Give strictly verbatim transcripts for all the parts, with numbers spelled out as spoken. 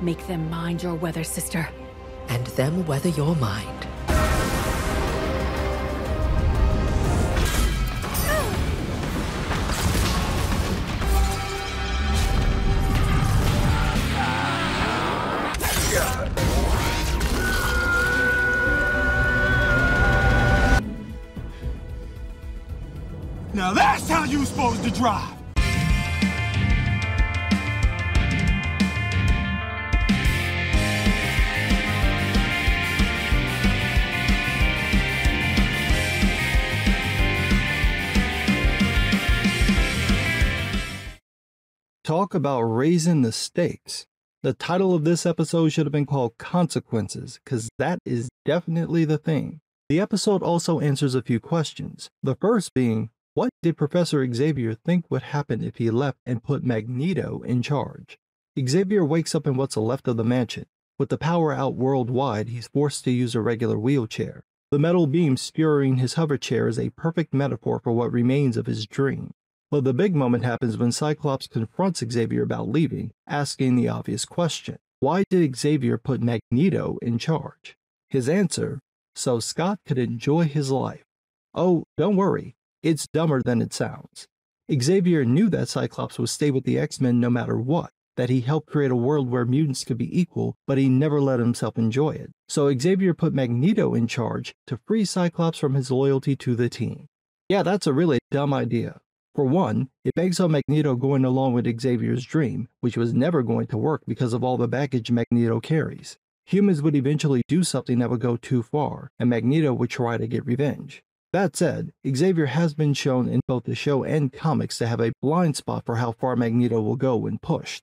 Make them mind your weather, sister. And them weather your mind. Now that's how you're supposed to drive! Talk about raising the stakes. The title of this episode should have been called Consequences, because that is definitely the thing. The episode also answers a few questions. The first being, what did Professor Xavier think would happen if he left and put Magneto in charge? Xavier wakes up in what's left of the mansion. With the power out worldwide, he's forced to use a regular wheelchair. The metal beam spewing his hover chair is a perfect metaphor for what remains of his dream. But the big moment happens when Cyclops confronts Xavier about leaving, asking the obvious question. Why did Xavier put Magneto in charge? His answer, so Scott could enjoy his life. Oh, don't worry, it's dumber than it sounds. Xavier knew that Cyclops would stay with the X-Men no matter what, that he helped create a world where mutants could be equal, but he never let himself enjoy it. So Xavier put Magneto in charge to free Cyclops from his loyalty to the team. Yeah, that's a really dumb idea. For one, it begs on Magneto going along with Xavier's dream, which was never going to work because of all the baggage Magneto carries. Humans would eventually do something that would go too far, and Magneto would try to get revenge. That said, Xavier has been shown in both the show and comics to have a blind spot for how far Magneto will go when pushed.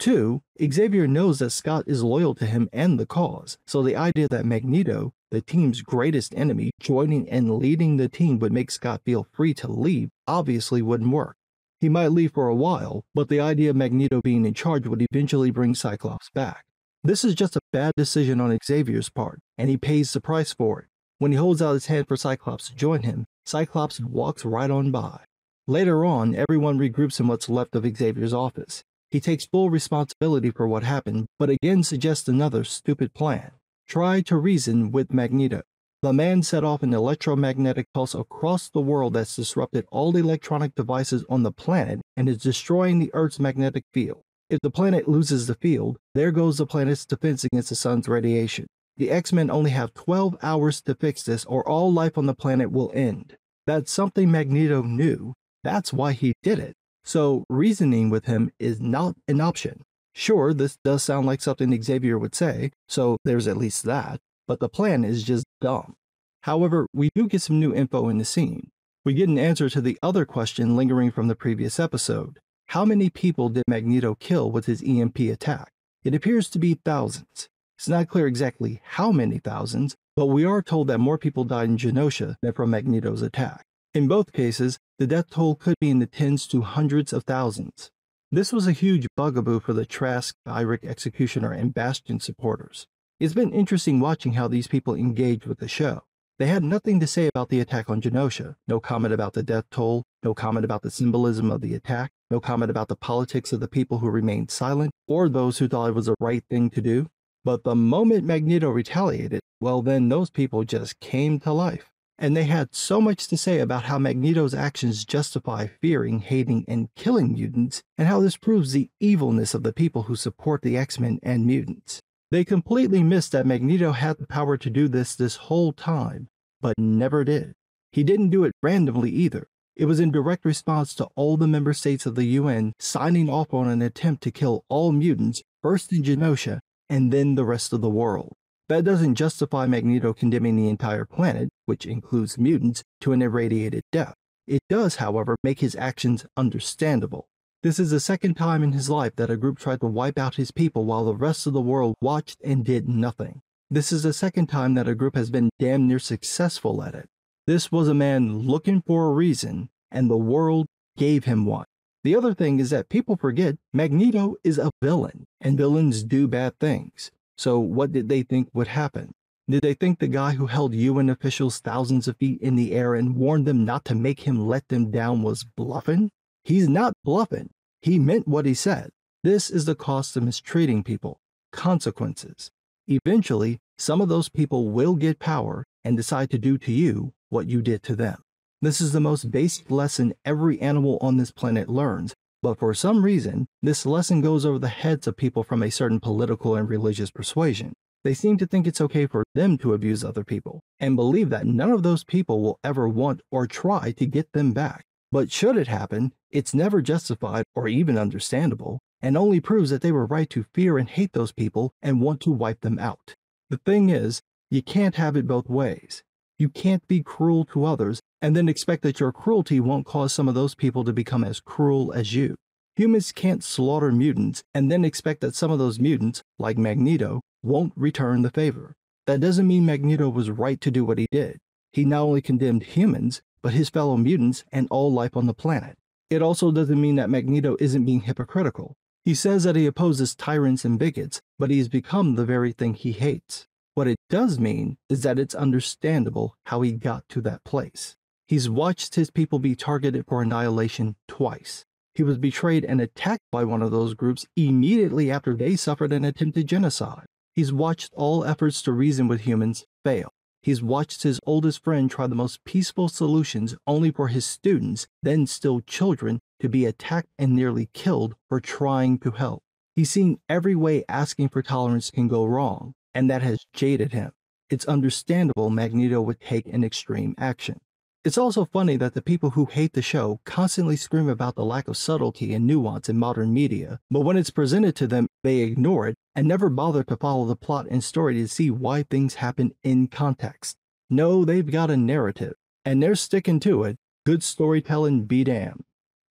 Two, Xavier knows that Scott is loyal to him and the cause, so the idea that Magneto, the team's greatest enemy, joining and leading the team would make Scott feel free to leave obviously wouldn't work. He might leave for a while, but the idea of Magneto being in charge would eventually bring Cyclops back. This is just a bad decision on Xavier's part, and he pays the price for it. When he holds out his hand for Cyclops to join him, Cyclops walks right on by. Later on, everyone regroups in what's left of Xavier's office. He takes full responsibility for what happened, but again suggests another stupid plan. Try to reason with Magneto. The man set off an electromagnetic pulse across the world that's disrupted all electronic devices on the planet and is destroying the Earth's magnetic field. If the planet loses the field, there goes the planet's defense against the sun's radiation. The X-Men only have twelve hours to fix this or all life on the planet will end. That's something Magneto knew. That's why he did it. So reasoning with him is not an option. Sure, this does sound like something Xavier would say, so there's at least that, but the plan is just dumb. However, we do get some new info in the scene. We get an answer to the other question lingering from the previous episode. How many people did Magneto kill with his E M P attack? It appears to be thousands. It's not clear exactly how many thousands, but we are told that more people died in Genosha than from Magneto's attack. In both cases, the death toll could be in the tens to hundreds of thousands. This was a huge bugaboo for the Trask, Byrek Executioner, and Bastion supporters. It's been interesting watching how these people engage with the show. They had nothing to say about the attack on Genosha, no comment about the death toll, no comment about the symbolism of the attack, no comment about the politics of the people who remained silent, or those who thought it was the right thing to do. But the moment Magneto retaliated, well then those people just came to life. And they had so much to say about how Magneto's actions justify fearing, hating, and killing mutants, and how this proves the evilness of the people who support the X-Men and mutants. They completely missed that Magneto had the power to do this this whole time, but never did. He didn't do it randomly either. It was in direct response to all the member states of the U N signing off on an attempt to kill all mutants, first in Genosha, and then the rest of the world. That doesn't justify Magneto condemning the entire planet, which includes mutants, to an irradiated death. It does, however, make his actions understandable. This is the second time in his life that a group tried to wipe out his people while the rest of the world watched and did nothing. This is the second time that a group has been damn near successful at it. This was a man looking for a reason, and the world gave him one. The other thing is that people forget Magneto is a villain, and villains do bad things. So what did they think would happen? Did they think the guy who held U N officials thousands of feet in the air and warned them not to make him let them down was bluffing? He's not bluffing. He meant what he said. This is the cost of mistreating people. consequences. Eventually, some of those people will get power and decide to do to you what you did to them. This is the most basic lesson every animal on this planet learns, but for some reason, this lesson goes over the heads of people from a certain political and religious persuasion. They seem to think it's okay for them to abuse other people, and believe that none of those people will ever want or try to get them back. But should it happen, it's never justified or even understandable, and only proves that they were right to fear and hate those people and want to wipe them out. The thing is, you can't have it both ways. You can't be cruel to others and then expect that your cruelty won't cause some of those people to become as cruel as you. Humans can't slaughter mutants and then expect that some of those mutants, like Magneto, won't return the favor. That doesn't mean Magneto was right to do what he did. He not only condemned humans, but his fellow mutants and all life on the planet. It also doesn't mean that Magneto isn't being hypocritical. He says that he opposes tyrants and bigots, but he's become the very thing he hates. What it does mean is that it's understandable how he got to that place. He's watched his people be targeted for annihilation twice. He was betrayed and attacked by one of those groups immediately after they suffered an attempted genocide. He's watched all efforts to reason with humans fail. He's watched his oldest friend try the most peaceful solutions only for his students, then still children, to be attacked and nearly killed for trying to help. He's seen every way asking for tolerance can go wrong, and that has jaded him. It's understandable Magneto would take an extreme action. It's also funny that the people who hate the show constantly scream about the lack of subtlety and nuance in modern media, but when it's presented to them, they ignore it and never bother to follow the plot and story to see why things happen in context. No, they've got a narrative, and they're sticking to it. Good storytelling be damned.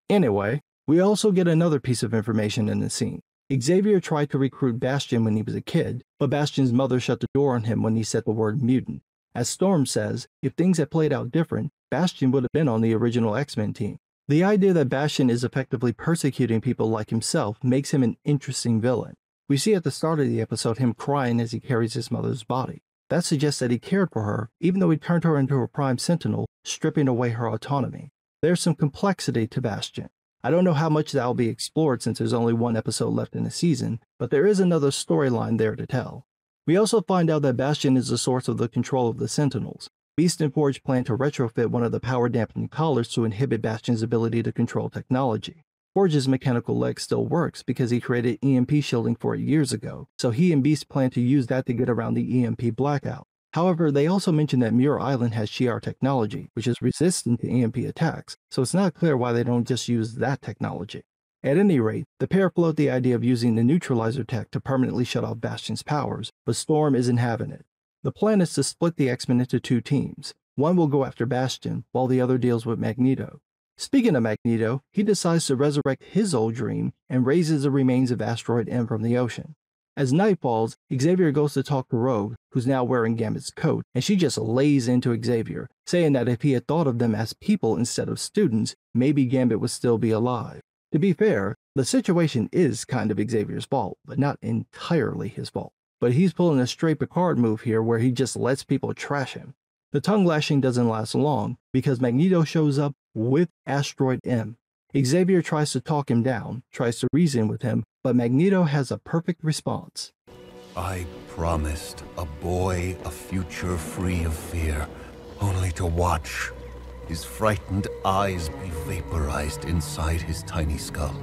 Anyway, we also get another piece of information in the scene. Xavier tried to recruit Bastion when he was a kid, but Bastion's mother shut the door on him when he said the word mutant. As Storm says, if things had played out different, Bastion would have been on the original X-Men team. The idea that Bastion is effectively persecuting people like himself makes him an interesting villain. We see at the start of the episode him crying as he carries his mother's body. That suggests that he cared for her, even though he turned her into a Prime Sentinel, stripping away her autonomy. There's some complexity to Bastion. I don't know how much that will be explored since there's only one episode left in the season, but there is another storyline there to tell. We also find out that Bastion is the source of the control of the Sentinels. Beast and Forge plan to retrofit one of the power-dampening collars to inhibit Bastion's ability to control technology. Forge's mechanical leg still works because he created E M P shielding for it years ago, so he and Beast plan to use that to get around the E M P blackout. However, they also mention that Muir Island has Shi'ar technology, which is resistant to E M P attacks, so it's not clear why they don't just use that technology. At any rate, the pair float the idea of using the neutralizer tech to permanently shut off Bastion's powers, but Storm isn't having it. The plan is to split the X-Men into two teams. One will go after Bastion, while the other deals with Magneto. Speaking of Magneto, he decides to resurrect his old dream and raises the remains of Asteroid M from the ocean. As night falls, Xavier goes to talk to Rogue, who's now wearing Gambit's coat, and she just lays into Xavier, saying that if he had thought of them as people instead of students, maybe Gambit would still be alive. To be fair, the situation is kind of Xavier's fault, but not entirely his fault. But he's pulling a straight Picard move here where he just lets people trash him. The tongue lashing doesn't last long, because Magneto shows up with Asteroid M. Xavier tries to talk him down, tries to reason with him, but Magneto has a perfect response. I promised a boy a future free of fear, only to watch his frightened eyes be vaporized inside his tiny skull,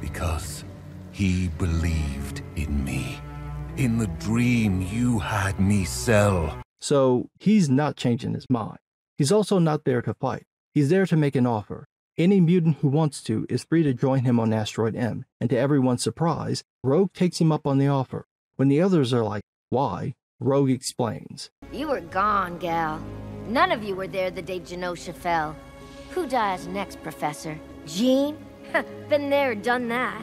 because he believed in me, in the dream you had me sell. So he's not changing his mind. He's also not there to fight. He's there to make an offer. Any mutant who wants to is free to join him on Asteroid M, and to everyone's surprise, Rogue takes him up on the offer. When the others are like, why, Rogue explains. You were gone, gal. None of you were there the day Genosha fell. Who dies next, Professor? Jean? Been there, done that.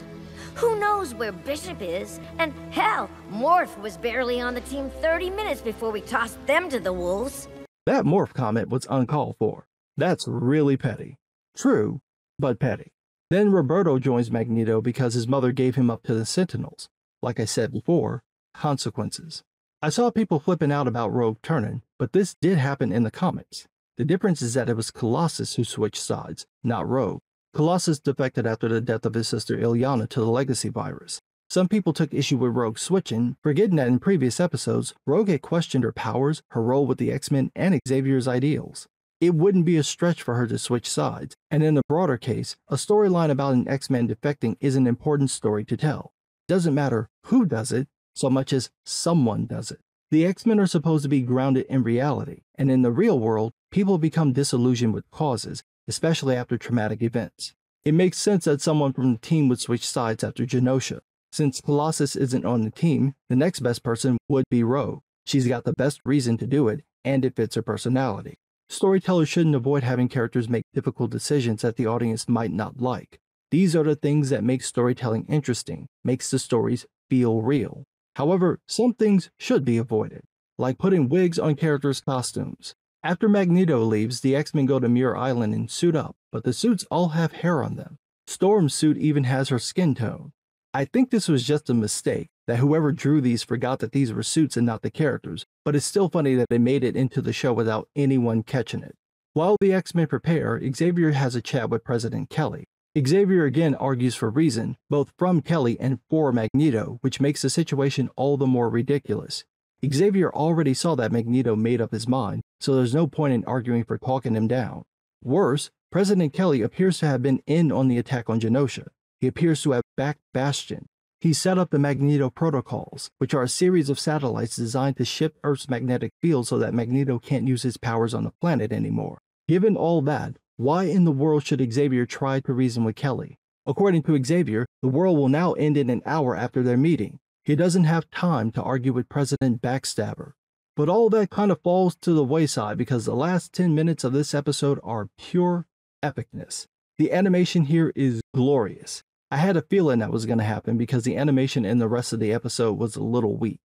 Who knows where Bishop is? And hell, Morph was barely on the team thirty minutes before we tossed them to the wolves. That Morph comment was uncalled for. That's really petty. True, but petty. Then Roberto joins Magneto because his mother gave him up to the Sentinels. Like I said before, consequences. I saw people flipping out about Rogue turning, but this did happen in the comics. The difference is that it was Colossus who switched sides, not Rogue. Colossus defected after the death of his sister Ilyana to the legacy virus. Some people took issue with Rogue switching, forgetting that in previous episodes, Rogue had questioned her powers, her role with the X-Men, and Xavier's ideals. It wouldn't be a stretch for her to switch sides, and in the broader case, a storyline about an X-Men defecting is an important story to tell. Doesn't matter who does it, so much as someone does it. The X-Men are supposed to be grounded in reality, and in the real world, people become disillusioned with causes, especially after traumatic events. It makes sense that someone from the team would switch sides after Genosha. Since Colossus isn't on the team, the next best person would be Rogue. She's got the best reason to do it, and it fits her personality. Storytellers shouldn't avoid having characters make difficult decisions that the audience might not like. These are the things that make storytelling interesting, makes the stories feel real. However, some things should be avoided, like putting wigs on characters' costumes. After Magneto leaves, the X-Men go to Muir Island and suit up, but the suits all have hair on them. Storm's suit even has her skin tone. I think this was just a mistake, that whoever drew these forgot that these were suits and not the characters, but it's still funny that they made it into the show without anyone catching it. While the X-Men prepare, Xavier has a chat with President Kelly. Xavier again argues for reason, both from Kelly and for Magneto, which makes the situation all the more ridiculous. Xavier already saw that Magneto made up his mind, so there's no point in arguing for talking him down. Worse, President Kelly appears to have been in on the attack on Genosha. He appears to have backed Bastion. He set up the Magneto Protocols, which are a series of satellites designed to shift Earth's magnetic field so that Magneto can't use his powers on the planet anymore. Given all that, why in the world should Xavier try to reason with Kelly? According to Xavier, the world will now end in an hour after their meeting. He doesn't have time to argue with President Backstabber. But all that kind of falls to the wayside because the last ten minutes of this episode are pure epicness. The animation here is glorious. I had a feeling that was going to happen because the animation in the rest of the episode was a little weak.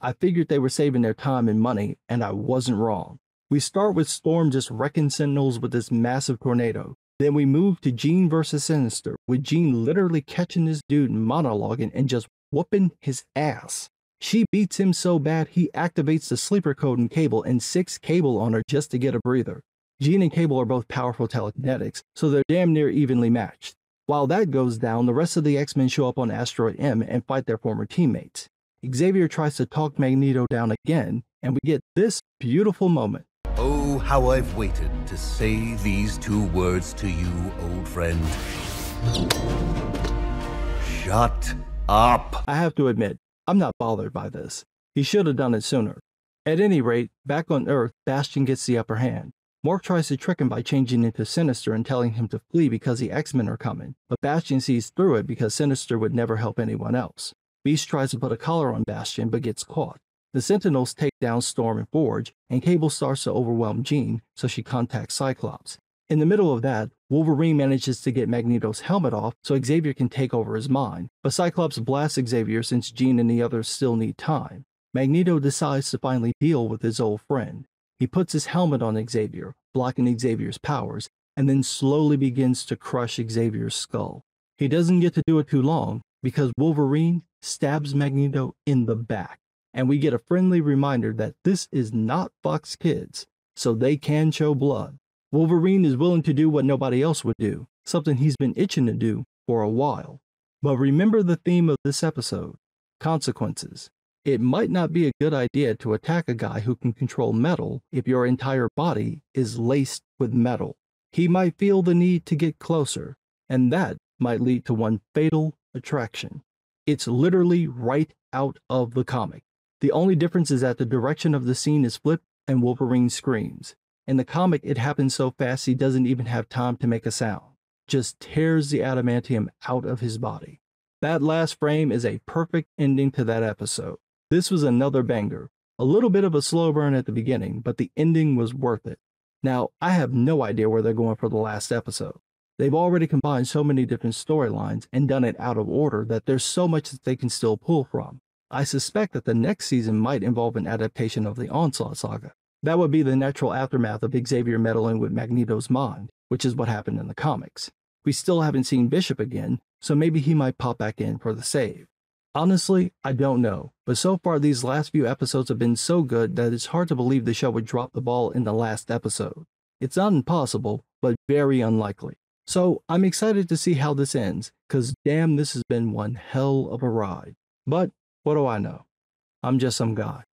I figured they were saving their time and money, and I wasn't wrong. We start with Storm just wrecking Sentinels with this massive tornado. Then we move to Jean versus Sinister, with Jean literally catching this dude monologuing and just whooping his ass. She beats him so bad he activates the sleeper code in Cable and six Cable on her just to get a breather. Jean and Cable are both powerful telekinetics, so they're damn near evenly matched. While that goes down, the rest of the X-Men show up on Asteroid M and fight their former teammates. Xavier tries to talk Magneto down again, and we get this beautiful moment. Oh, how I've waited to say these two words to you, old friend. Shut up. I have to admit, I'm not bothered by this. He should have done it sooner. At any rate, back on Earth, Bastion gets the upper hand. Morph tries to trick him by changing into Sinister and telling him to flee because the X-Men are coming, but Bastion sees through it because Sinister would never help anyone else. Beast tries to put a collar on Bastion, but gets caught. The Sentinels take down Storm and Forge, and Cable starts to overwhelm Jean, so she contacts Cyclops. In the middle of that, Wolverine manages to get Magneto's helmet off so Xavier can take over his mind, but Cyclops blasts Xavier since Jean and the others still need time. Magneto decides to finally deal with his old friend. He puts his helmet on Xavier, blocking Xavier's powers, and then slowly begins to crush Xavier's skull. He doesn't get to do it too long, because Wolverine stabs Magneto in the back. And we get a friendly reminder that this is not Fox Kids, so they can show blood. Wolverine is willing to do what nobody else would do, something he's been itching to do for a while. But remember the theme of this episode, consequences. It might not be a good idea to attack a guy who can control metal if your entire body is laced with metal. He might feel the need to get closer, and that might lead to one fatal attraction. It's literally right out of the comic. The only difference is that the direction of the scene is flipped and Wolverine screams. In the comic, it happens so fast he doesn't even have time to make a sound. Just tears the adamantium out of his body. That last frame is a perfect ending to that episode. This was another banger. A little bit of a slow burn at the beginning, but the ending was worth it. Now, I have no idea where they're going for the last episode. They've already combined so many different storylines and done it out of order that there's so much that they can still pull from. I suspect that the next season might involve an adaptation of the Onslaught saga. That would be the natural aftermath of Xavier meddling with Magneto's mind, which is what happened in the comics. We still haven't seen Bishop again, so maybe he might pop back in for the save. Honestly, I don't know, but so far these last few episodes have been so good that it's hard to believe the show would drop the ball in the last episode. It's not impossible, but very unlikely. So I'm excited to see how this ends, because damn, this has been one hell of a ride. But what do I know? I'm just some guy.